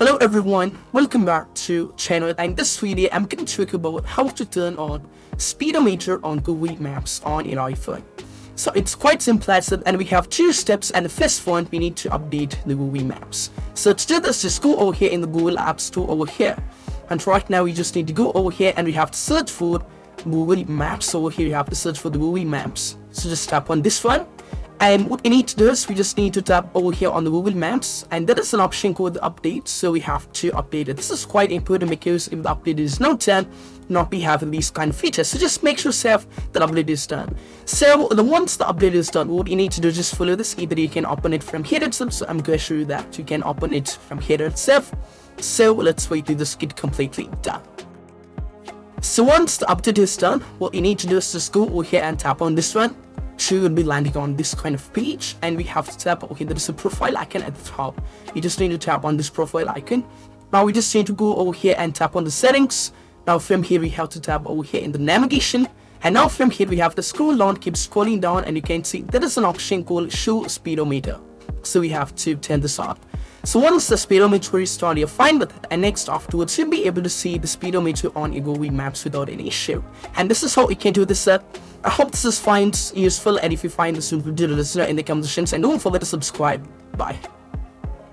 Hello everyone, welcome back to channel, and in this video I'm going to talk about how to turn on speedometer on Google Maps on your iPhone. So it's quite simple as that, and we have two steps, and the first one we need to update the Google Maps. So to do this, just go over here in the Google App Store over here, and right now we just need to go over here and we have to search for Google Maps. Over here you have to search for the Google Maps, so just tap on this one. And what we need to do is we just need to tap over here on the Google Maps, and there is an option called the update, so we have to update it. This is quite important because if the update is not done, not be having these kind of features. So just make sure yourself that update is done. So once the update is done, what you need to do is just follow this. Either you can open it from here itself, so I'm going to show you that you can open it from here itself. So let's wait till this gets completely done. So once the update is done, what you need to do is just go over here and tap on this one. You will be landing on this kind of page, and we have to tap. Okay, there is a profile icon at the top. You just need to tap on this profile icon. Now we just need to go over here and tap on the settings. Now from here we have to tap over here in the navigation, and now from here we have to scroll down, keep scrolling down, and you can see there is an option called show speedometer, so we have to turn this on. So once the speedometer is done, you're fine with it, and next afterwards you'll be able to see the speedometer on your Google Maps without any issue. And this is how you can do this set. I hope this is useful, and if you find this useful, do let us know in the comments section, and don't forget to subscribe. Bye.